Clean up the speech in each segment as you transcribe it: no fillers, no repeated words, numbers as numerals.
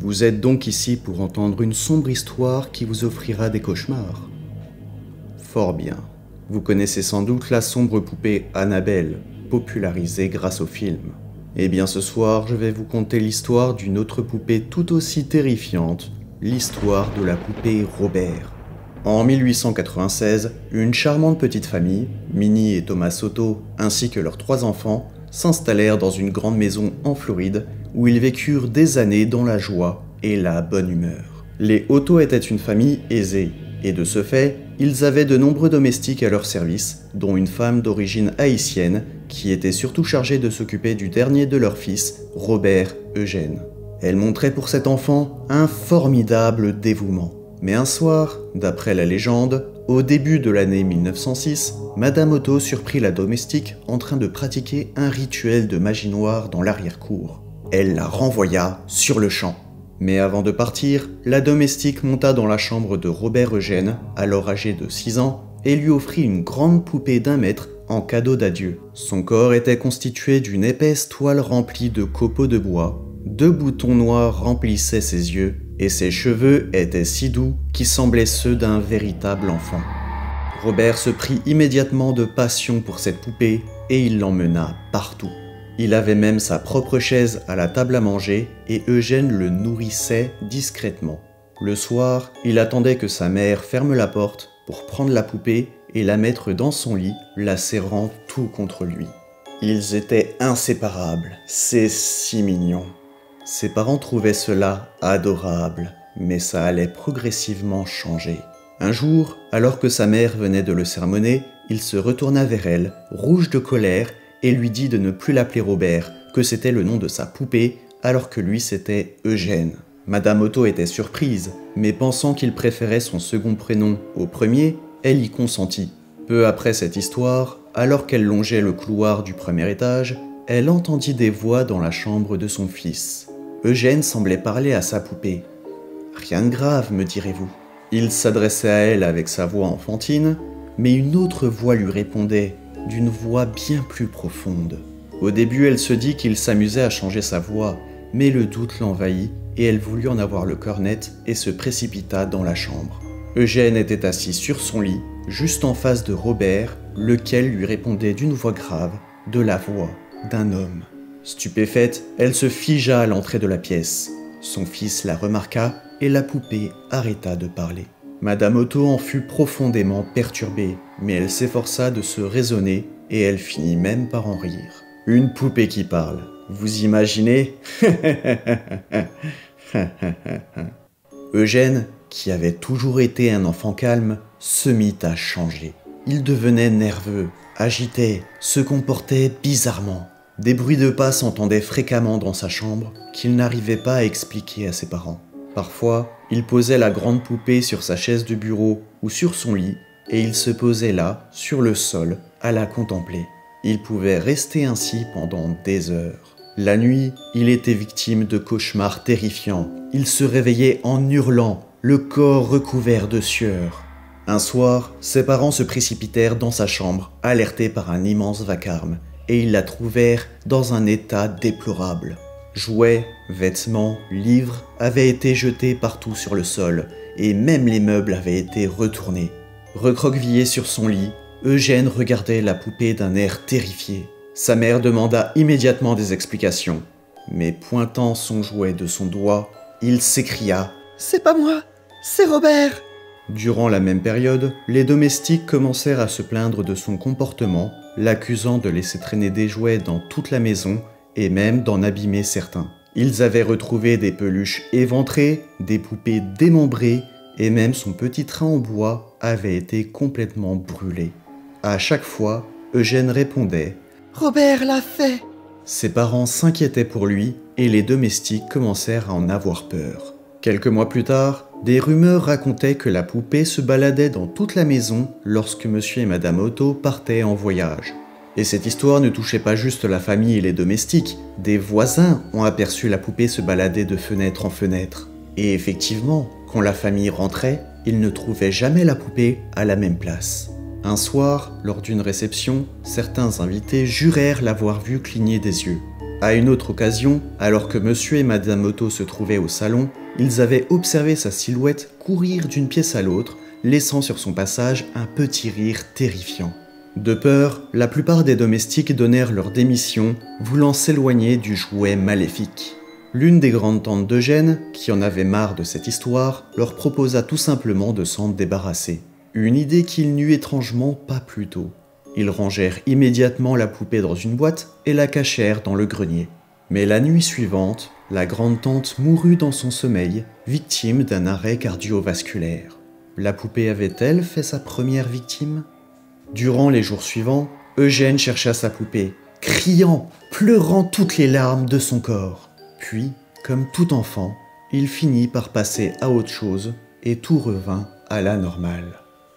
Vous êtes donc ici pour entendre une sombre histoire qui vous offrira des cauchemars. Fort bien. Vous connaissez sans doute la sombre poupée Annabelle, popularisée grâce au film. Eh bien ce soir, je vais vous conter l'histoire d'une autre poupée tout aussi terrifiante, l'histoire de la poupée Robert. En 1896, une charmante petite famille, Minnie et Thomas Otto, ainsi que leurs 3 enfants, s'installèrent dans une grande maison en Floride, où ils vécurent des années dans la joie et la bonne humeur. Les Otto étaient une famille aisée, et de ce fait, ils avaient de nombreux domestiques à leur service, dont une femme d'origine haïtienne, qui était surtout chargée de s'occuper du dernier de leur fils, Robert Eugène. Elle montrait pour cet enfant un formidable dévouement. Mais un soir, d'après la légende, au début de l'année 1906, Madame Otto surprit la domestique en train de pratiquer un rituel de magie noire dans l'arrière-cour. Elle la renvoya sur le champ. Mais avant de partir, la domestique monta dans la chambre de Robert Eugène, alors âgé de 6 ans, et lui offrit une grande poupée d'1 mètre en cadeau d'adieu. Son corps était constitué d'une épaisse toile remplie de copeaux de bois, 2 boutons noirs remplissaient ses yeux, et ses cheveux étaient si doux qu'ils semblaient ceux d'un véritable enfant. Robert se prit immédiatement de passion pour cette poupée, et il l'emmena partout. Il avait même sa propre chaise à la table à manger et Eugène le nourrissait discrètement. Le soir, il attendait que sa mère ferme la porte pour prendre la poupée et la mettre dans son lit, la serrant tout contre lui. Ils étaient inséparables, c'est si mignon. Ses parents trouvaient cela adorable, mais ça allait progressivement changer. Un jour, alors que sa mère venait de le sermonner, il se retourna vers elle, rouge de colère, et lui dit de ne plus l'appeler Robert, que c'était le nom de sa poupée, alors que lui c'était Eugène. Madame Otto était surprise, mais pensant qu'il préférait son second prénom au premier, elle y consentit. Peu après cette histoire, alors qu'elle longeait le couloir du premier étage, elle entendit des voix dans la chambre de son fils. Eugène semblait parler à sa poupée. « Rien de grave, me direz-vous. » Il s'adressait à elle avec sa voix enfantine, mais une autre voix lui répondait, d'une voix bien plus profonde. Au début, elle se dit qu'il s'amusait à changer sa voix, mais le doute l'envahit et elle voulut en avoir le cœur net et se précipita dans la chambre. Eugène était assis sur son lit, juste en face de Robert, lequel lui répondait d'une voix grave, de la voix d'un homme. Stupéfaite, elle se figea à l'entrée de la pièce. Son fils la remarqua et la poupée arrêta de parler. Madame Otto en fut profondément perturbée, mais elle s'efforça de se raisonner et elle finit même par en rire. Une poupée qui parle, vous imaginez? Eugène, qui avait toujours été un enfant calme, se mit à changer. Il devenait nerveux, agité, se comportait bizarrement. Des bruits de pas s'entendaient fréquemment dans sa chambre qu'il n'arrivait pas à expliquer à ses parents. Parfois, il posait la grande poupée sur sa chaise de bureau ou sur son lit et il se posait là, sur le sol, à la contempler. Il pouvait rester ainsi pendant des heures. La nuit, il était victime de cauchemars terrifiants. Il se réveillait en hurlant, le corps recouvert de sueur. Un soir, ses parents se précipitèrent dans sa chambre, alertés par un immense vacarme, et ils la trouvèrent dans un état déplorable. Jouets, vêtements, livres avaient été jetés partout sur le sol et même les meubles avaient été retournés. Recroquevillé sur son lit, Eugène regardait la poupée d'un air terrifié. Sa mère demanda immédiatement des explications, mais pointant son jouet de son doigt, il s'écria « C'est pas moi, c'est Robert !» Durant la même période, les domestiques commencèrent à se plaindre de son comportement, l'accusant de laisser traîner des jouets dans toute la maison et même d'en abîmer certains. Ils avaient retrouvé des peluches éventrées, des poupées démembrées, et même son petit train en bois avait été complètement brûlé. À chaque fois, Eugène répondait « Robert l'a fait !» Ses parents s'inquiétaient pour lui et les domestiques commencèrent à en avoir peur. Quelques mois plus tard, des rumeurs racontaient que la poupée se baladait dans toute la maison lorsque Monsieur et Madame Otto partaient en voyage. Et cette histoire ne touchait pas juste la famille et les domestiques, des voisins ont aperçu la poupée se balader de fenêtre en fenêtre. Et effectivement, quand la famille rentrait, ils ne trouvaient jamais la poupée à la même place. Un soir, lors d'une réception, certains invités jurèrent l'avoir vue cligner des yeux. À une autre occasion, alors que Monsieur et Madame Otto se trouvaient au salon, ils avaient observé sa silhouette courir d'une pièce à l'autre, laissant sur son passage un petit rire terrifiant. De peur, la plupart des domestiques donnèrent leur démission, voulant s'éloigner du jouet maléfique. L'une des grandes tantes d'Eugène, qui en avait marre de cette histoire, leur proposa tout simplement de s'en débarrasser. Une idée qu'il n'eut étrangement pas plus tôt. Ils rangèrent immédiatement la poupée dans une boîte et la cachèrent dans le grenier. Mais la nuit suivante, la grande tante mourut dans son sommeil, victime d'un arrêt cardiovasculaire. La poupée avait-elle fait sa première victime? Durant les jours suivants, Eugène chercha sa poupée, criant, pleurant toutes les larmes de son corps. Puis, comme tout enfant, il finit par passer à autre chose et tout revint à la normale.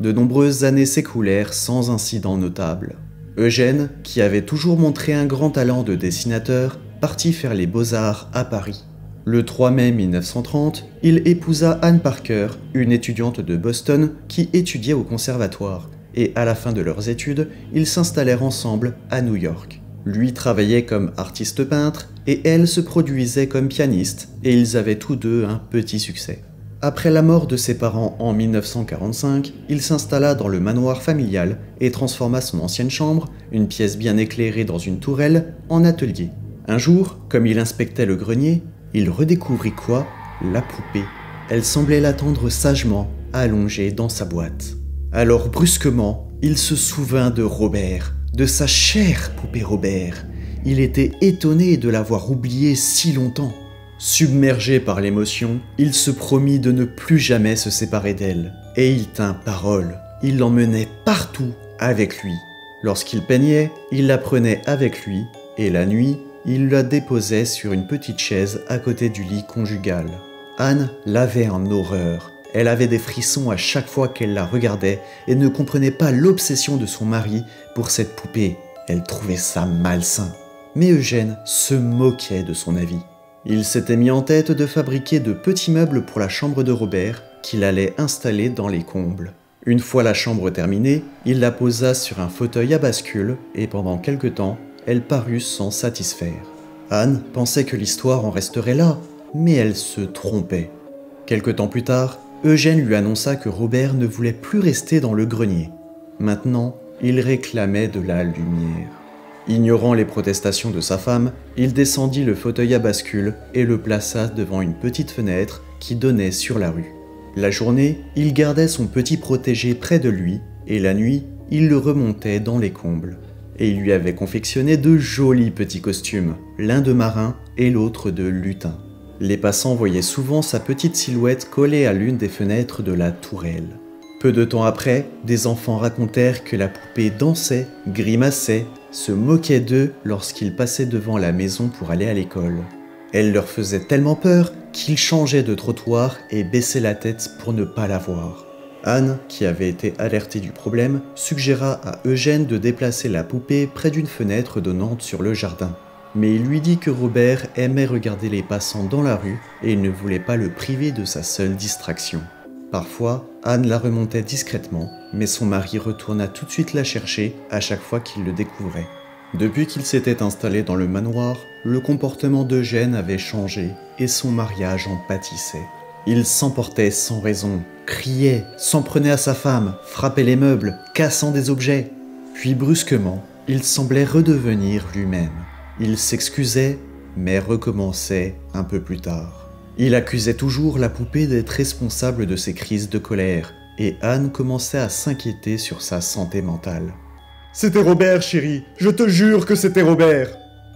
De nombreuses années s'écoulèrent sans incident notable. Eugène, qui avait toujours montré un grand talent de dessinateur, partit faire les beaux-arts à Paris. Le 3 mai 1930, il épousa Anne Parker, une étudiante de Boston qui étudiait au conservatoire, et à la fin de leurs études, ils s'installèrent ensemble à New York. Lui travaillait comme artiste peintre et elle se produisait comme pianiste et ils avaient tous deux un petit succès. Après la mort de ses parents en 1945, il s'installa dans le manoir familial et transforma son ancienne chambre, une pièce bien éclairée dans une tourelle, en atelier. Un jour, comme il inspectait le grenier, il redécouvrit quoi? La poupée. Elle semblait l'attendre sagement, allongée dans sa boîte. Alors brusquement, il se souvint de Robert, de sa chère poupée Robert. Il était étonné de l'avoir oubliée si longtemps. Submergé par l'émotion, il se promit de ne plus jamais se séparer d'elle. Et il tint parole. Il l'emmenait partout avec lui. Lorsqu'il peignait, il la prenait avec lui et la nuit, il la déposait sur une petite chaise à côté du lit conjugal. Anne l'avait en horreur. Elle avait des frissons à chaque fois qu'elle la regardait et ne comprenait pas l'obsession de son mari pour cette poupée. Elle trouvait ça malsain. Mais Eugène se moquait de son avis. Il s'était mis en tête de fabriquer de petits meubles pour la chambre de Robert qu'il allait installer dans les combles. Une fois la chambre terminée, il la posa sur un fauteuil à bascule et pendant quelque temps, elle parut s'en satisfaire. Anne pensait que l'histoire en resterait là, mais elle se trompait. Quelque temps plus tard, Eugène lui annonça que Robert ne voulait plus rester dans le grenier. Maintenant, il réclamait de la lumière. Ignorant les protestations de sa femme, il descendit le fauteuil à bascule et le plaça devant une petite fenêtre qui donnait sur la rue. La journée, il gardait son petit protégé près de lui et la nuit, il le remontait dans les combles. Et il lui avait confectionné de jolis petits costumes, l'un de marin et l'autre de lutin. Les passants voyaient souvent sa petite silhouette collée à l'une des fenêtres de la tourelle. Peu de temps après, des enfants racontèrent que la poupée dansait, grimaçait, se moquait d'eux lorsqu'ils passaient devant la maison pour aller à l'école. Elle leur faisait tellement peur qu'ils changeaient de trottoir et baissaient la tête pour ne pas la voir. Anne, qui avait été alertée du problème, suggéra à Eugène de déplacer la poupée près d'une fenêtre donnant sur le jardin. Mais il lui dit que Robert aimait regarder les passants dans la rue et il ne voulait pas le priver de sa seule distraction. Parfois, Anne la remontait discrètement, mais son mari retourna tout de suite la chercher à chaque fois qu'il le découvrait. Depuis qu'il s'était installé dans le manoir, le comportement d'Eugène avait changé et son mariage en pâtissait. Il s'emportait sans raison, criait, s'en prenait à sa femme, frappait les meubles, cassant des objets. Puis brusquement, il semblait redevenir lui-même. Il s'excusait, mais recommençait un peu plus tard. Il accusait toujours la poupée d'être responsable de ses crises de colère, et Anne commençait à s'inquiéter sur sa santé mentale. « C'était Robert, chérie, je te jure que c'était Robert !»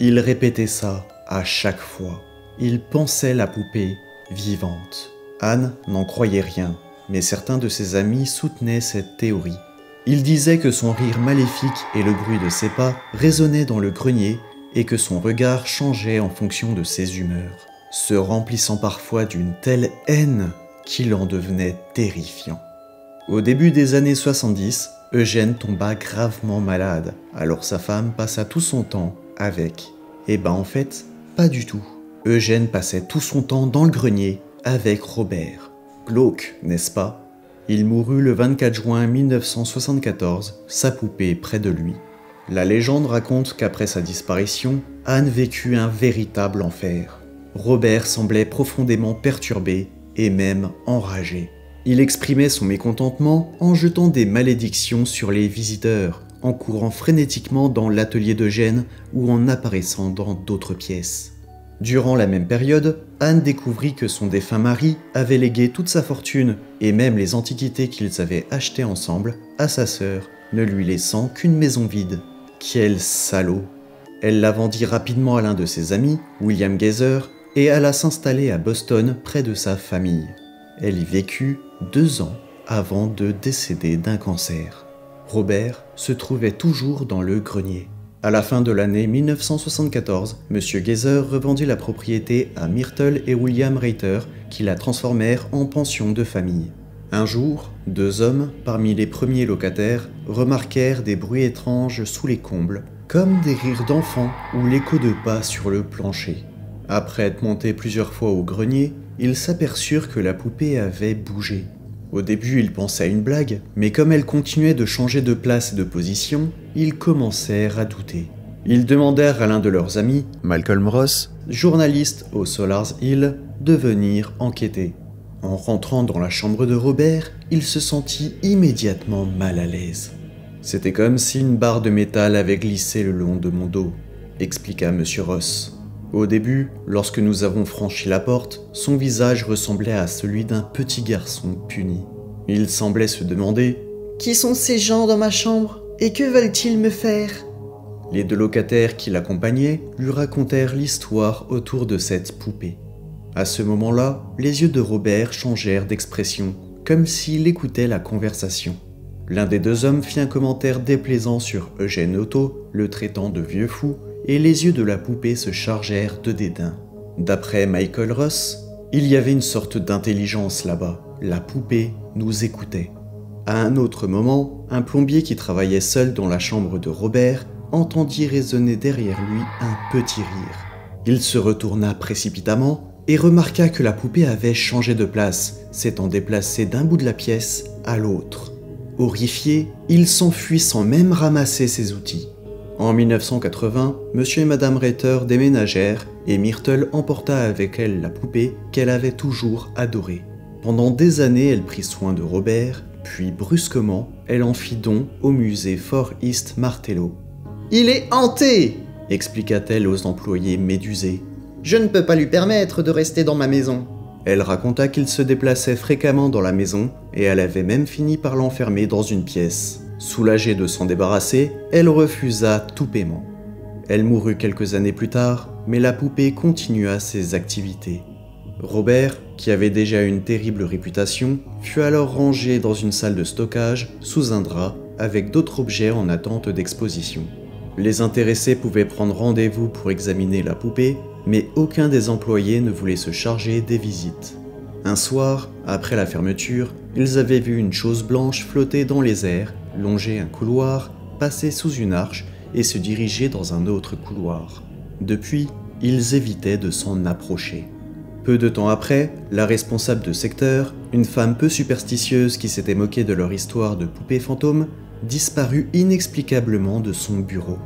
Il répétait ça à chaque fois. Il pensait la poupée vivante. Anne n'en croyait rien, mais certains de ses amis soutenaient cette théorie. Ils disaient que son rire maléfique et le bruit de ses pas résonnaient dans le grenier et que son regard changeait en fonction de ses humeurs, se remplissant parfois d'une telle haine qu'il en devenait terrifiant. Au début des années 70, Eugène tomba gravement malade, alors sa femme passa tout son temps avec. Et ben en fait, pas du tout. Eugène passait tout son temps dans le grenier avec Robert. Glauque, n'est-ce pas? Il mourut le 24 juin 1974, sa poupée près de lui. La légende raconte qu'après sa disparition, Anne vécut un véritable enfer. Robert semblait profondément perturbé et même enragé. Il exprimait son mécontentement en jetant des malédictions sur les visiteurs, en courant frénétiquement dans l'atelier d'Eugène ou en apparaissant dans d'autres pièces. Durant la même période, Anne découvrit que son défunt mari avait légué toute sa fortune et même les antiquités qu'ils avaient achetées ensemble à sa sœur, ne lui laissant qu'une maison vide. Quel salaud! Elle la vendit rapidement à l'un de ses amis, William Geyser, et alla s'installer à Boston près de sa famille. Elle y vécut 2 ans avant de décéder d'un cancer. Robert se trouvait toujours dans le grenier. À la fin de l'année 1974, M. Geyser revendit la propriété à Myrtle et William Reiter qui la transformèrent en pension de famille. Un jour, 2 hommes, parmi les premiers locataires, remarquèrent des bruits étranges sous les combles, comme des rires d'enfants ou l'écho de pas sur le plancher. Après être montés plusieurs fois au grenier, ils s'aperçurent que la poupée avait bougé. Au début, ils pensaient à une blague, mais comme elle continuait de changer de place et de position, ils commencèrent à douter. Ils demandèrent à l'un de leurs amis, Malcolm Ross, journaliste au Solars Hill, de venir enquêter. En rentrant dans la chambre de Robert, il se sentit immédiatement mal à l'aise. « C'était comme si une barre de métal avait glissé le long de mon dos », expliqua M. Ross. Au début, lorsque nous avons franchi la porte, son visage ressemblait à celui d'un petit garçon puni. Il semblait se demander « Qui sont ces gens dans ma chambre et que veulent-ils me faire ?» Les 2 locataires qui l'accompagnaient lui racontèrent l'histoire autour de cette poupée. À ce moment-là, les yeux de Robert changèrent d'expression, comme s'il écoutait la conversation. L'un des 2 hommes fit un commentaire déplaisant sur Eugène Otto, le traitant de vieux fou, et les yeux de la poupée se chargèrent de dédain. D'après Michael Ross, il y avait une sorte d'intelligence là-bas. La poupée nous écoutait. À un autre moment, un plombier qui travaillait seul dans la chambre de Robert entendit résonner derrière lui un petit rire. Il se retourna précipitamment et remarqua que la poupée avait changé de place, s'étant déplacée d'un bout de la pièce à l'autre. Horrifié, il s'enfuit sans même ramasser ses outils. En 1980, M. et Mme Reiter déménagèrent et Myrtle emporta avec elle la poupée qu'elle avait toujours adorée. Pendant des années, elle prit soin de Robert, puis brusquement, elle en fit don au musée Fort East Martello. « Il est hanté !» expliqua-t-elle aux employés médusés. « Je ne peux pas lui permettre de rester dans ma maison. » Elle raconta qu'il se déplaçait fréquemment dans la maison et elle avait même fini par l'enfermer dans une pièce. Soulagée de s'en débarrasser, elle refusa tout paiement. Elle mourut quelques années plus tard, mais la poupée continua ses activités. Robert, qui avait déjà une terrible réputation, fut alors rangé dans une salle de stockage sous un drap avec d'autres objets en attente d'exposition. Les intéressés pouvaient prendre rendez-vous pour examiner la poupée, mais aucun des employés ne voulait se charger des visites. Un soir, après la fermeture, ils avaient vu une chose blanche flotter dans les airs, longer un couloir, passer sous une arche et se diriger dans un autre couloir. Depuis, ils évitaient de s'en approcher. Peu de temps après, la responsable de secteur, une femme peu superstitieuse qui s'était moquée de leur histoire de poupée fantôme, disparut inexplicablement de son bureau.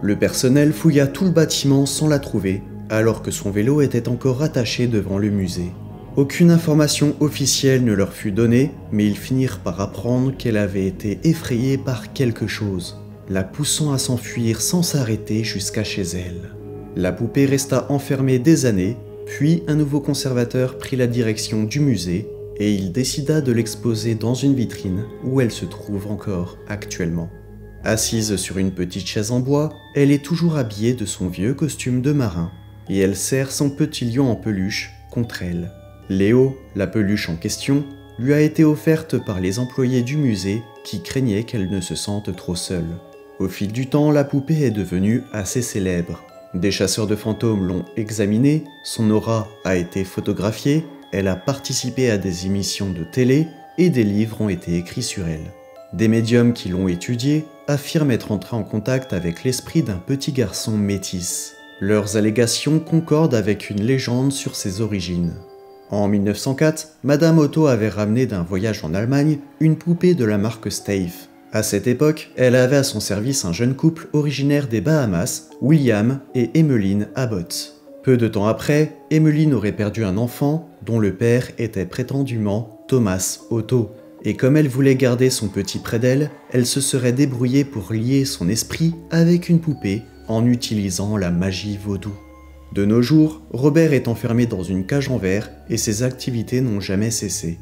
Le personnel fouilla tout le bâtiment sans la trouver, alors que son vélo était encore attaché devant le musée. Aucune information officielle ne leur fut donnée, mais ils finirent par apprendre qu'elle avait été effrayée par quelque chose, la poussant à s'enfuir sans s'arrêter jusqu'à chez elle. La poupée resta enfermée des années, puis un nouveau conservateur prit la direction du musée et il décida de l'exposer dans une vitrine où elle se trouve encore actuellement. Assise sur une petite chaise en bois, elle est toujours habillée de son vieux costume de marin, et elle serre son petit lion en peluche contre elle. Léo, la peluche en question, lui a été offerte par les employés du musée qui craignaient qu'elle ne se sente trop seule. Au fil du temps, la poupée est devenue assez célèbre. Des chasseurs de fantômes l'ont examinée, son aura a été photographiée, elle a participé à des émissions de télé et des livres ont été écrits sur elle. Des médiums qui l'ont étudiée affirment être entrés en contact avec l'esprit d'un petit garçon métis. Leurs allégations concordent avec une légende sur ses origines. En 1904, Madame Otto avait ramené d'un voyage en Allemagne une poupée de la marque Steiff, À cette époque, elle avait à son service un jeune couple originaire des Bahamas, William et Emmeline Abbott. Peu de temps après, Emmeline aurait perdu un enfant, dont le père était prétendument Thomas Otto. Et comme elle voulait garder son petit près d'elle, elle se serait débrouillée pour lier son esprit avec une poupée en utilisant la magie vaudou. De nos jours, Robert est enfermé dans une cage en verre et ses activités n'ont jamais cessé.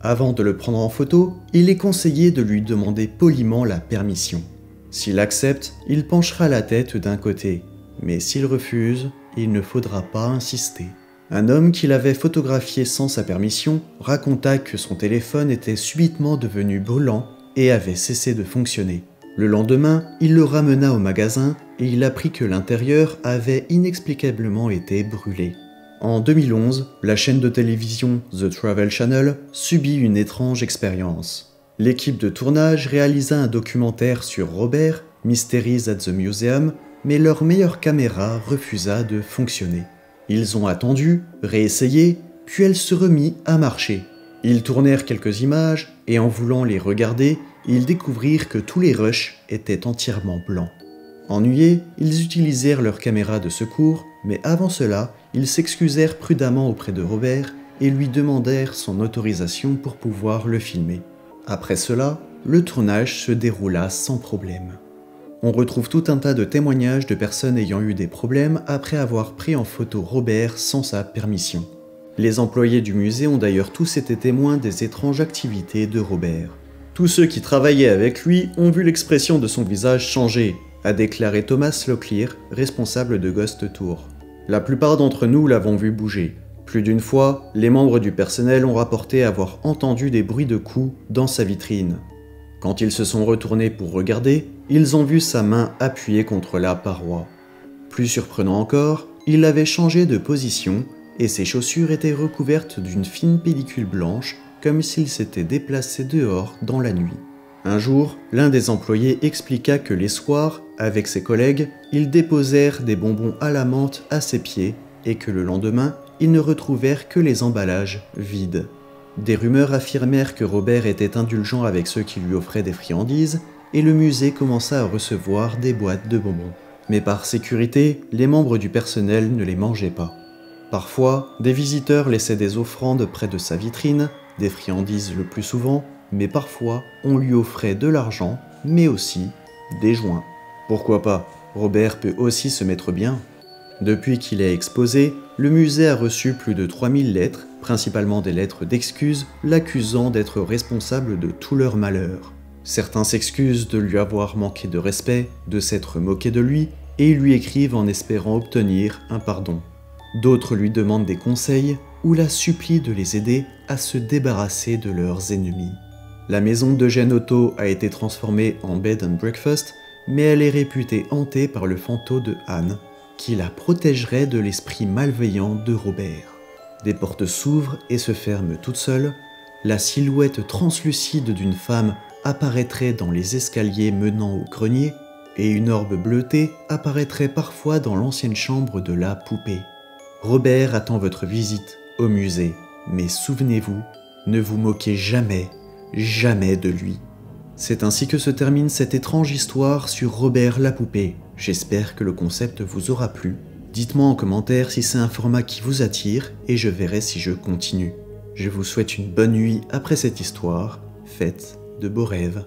Avant de le prendre en photo, il est conseillé de lui demander poliment la permission. S'il accepte, il penchera la tête d'un côté, mais s'il refuse, il ne faudra pas insister. Un homme qui l'avait photographié sans sa permission raconta que son téléphone était subitement devenu brûlant et avait cessé de fonctionner. Le lendemain, il le ramena au magasin et il apprit que l'intérieur avait inexplicablement été brûlé. En 2011, la chaîne de télévision The Travel Channel subit une étrange expérience. L'équipe de tournage réalisa un documentaire sur Robert, Mysteries at the Museum, mais leur meilleure caméra refusa de fonctionner. Ils ont attendu, réessayé, puis elle se remit à marcher. Ils tournèrent quelques images, et en voulant les regarder, ils découvrirent que tous les rushs étaient entièrement blancs. Ennuyés, ils utilisèrent leur caméra de secours, mais avant cela, ils s'excusèrent prudemment auprès de Robert et lui demandèrent son autorisation pour pouvoir le filmer. Après cela, le tournage se déroula sans problème. On retrouve tout un tas de témoignages de personnes ayant eu des problèmes après avoir pris en photo Robert sans sa permission. Les employés du musée ont d'ailleurs tous été témoins des étranges activités de Robert. Tous ceux qui travaillaient avec lui ont vu l'expression de son visage changer, a déclaré Thomas Locklear, responsable de Ghost Tour. La plupart d'entre nous l'avons vu bouger. Plus d'une fois, les membres du personnel ont rapporté avoir entendu des bruits de coups dans sa vitrine. Quand ils se sont retournés pour regarder, ils ont vu sa main appuyée contre la paroi. Plus surprenant encore, il avait changé de position et ses chaussures étaient recouvertes d'une fine pellicule blanche comme s'il s'était déplacé dehors dans la nuit. Un jour, l'un des employés expliqua que les soirs, avec ses collègues, ils déposèrent des bonbons à la menthe à ses pieds et que le lendemain, ils ne retrouvèrent que les emballages vides. Des rumeurs affirmèrent que Robert était indulgent avec ceux qui lui offraient des friandises et le musée commença à recevoir des boîtes de bonbons. Mais par sécurité, les membres du personnel ne les mangeaient pas. Parfois, des visiteurs laissaient des offrandes près de sa vitrine, des friandises le plus souvent, mais parfois on lui offrait de l'argent, mais aussi des joints. Pourquoi pas, Robert peut aussi se mettre bien. Depuis qu'il est exposé, le musée a reçu plus de 3000 lettres, principalement des lettres d'excuses, l'accusant d'être responsable de tout leur malheur. Certains s'excusent de lui avoir manqué de respect, de s'être moqué de lui, et lui écrivent en espérant obtenir un pardon. D'autres lui demandent des conseils ou la supplient de les aider à se débarrasser de leurs ennemis. La maison d'Eugène Otto a été transformée en bed and breakfast, mais elle est réputée hantée par le fantôme de Anne, qui la protégerait de l'esprit malveillant de Robert. Des portes s'ouvrent et se ferment toutes seules, la silhouette translucide d'une femme apparaîtrait dans les escaliers menant au grenier, et une orbe bleutée apparaîtrait parfois dans l'ancienne chambre de la poupée. Robert attend votre visite au musée, mais souvenez-vous, ne vous moquez jamais, jamais de lui. C'est ainsi que se termine cette étrange histoire sur Robert la poupée. J'espère que le concept vous aura plu. Dites-moi en commentaire si c'est un format qui vous attire et je verrai si je continue. Je vous souhaite une bonne nuit après cette histoire. Faites de beaux rêves.